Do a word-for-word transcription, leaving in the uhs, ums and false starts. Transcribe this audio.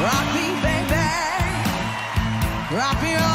Rock me, baby. Rock me.